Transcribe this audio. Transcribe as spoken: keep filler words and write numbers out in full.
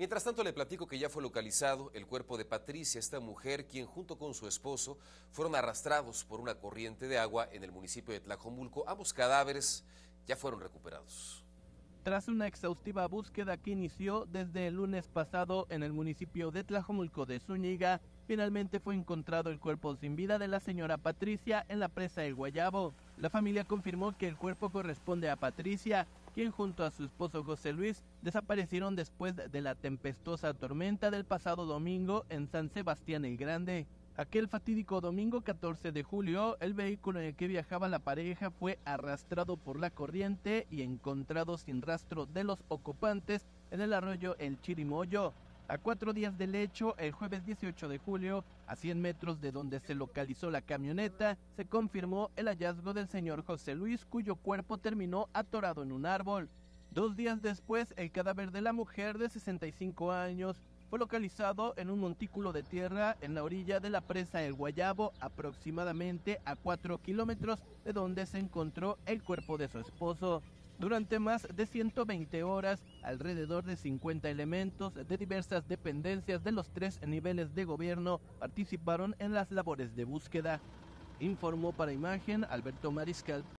Mientras tanto, le platico que ya fue localizado el cuerpo de Patricia, esta mujer, quien junto con su esposo fueron arrastrados por una corriente de agua en el municipio de Tlajomulco. Ambos cadáveres ya fueron recuperados. Tras una exhaustiva búsqueda que inició desde el lunes pasado en el municipio de Tlajomulco de Zúñiga, finalmente fue encontrado el cuerpo sin vida de la señora Patricia en la presa El Guayabo. La familia confirmó que el cuerpo corresponde a Patricia, quien junto a su esposo José Luis desaparecieron después de la tempestuosa tormenta del pasado domingo en San Sebastián el Grande. Aquel fatídico domingo catorce de julio, el vehículo en el que viajaba la pareja fue arrastrado por la corriente y encontrado sin rastro de los ocupantes en el arroyo El Chirimoyo. A cuatro días del hecho, el jueves dieciocho de julio, a cien metros de donde se localizó la camioneta, se confirmó el hallazgo del señor José Luis, cuyo cuerpo terminó atorado en un árbol. Dos días después, el cadáver de la mujer de sesenta y cinco años fue localizado en un montículo de tierra en la orilla de la presa El Guayabo, aproximadamente a cuatro kilómetros de donde se encontró el cuerpo de su esposo. Durante más de ciento veinte horas, alrededor de cincuenta elementos de diversas dependencias de los tres niveles de gobierno participaron en las labores de búsqueda. Informó para Imagen Alberto Mariscal.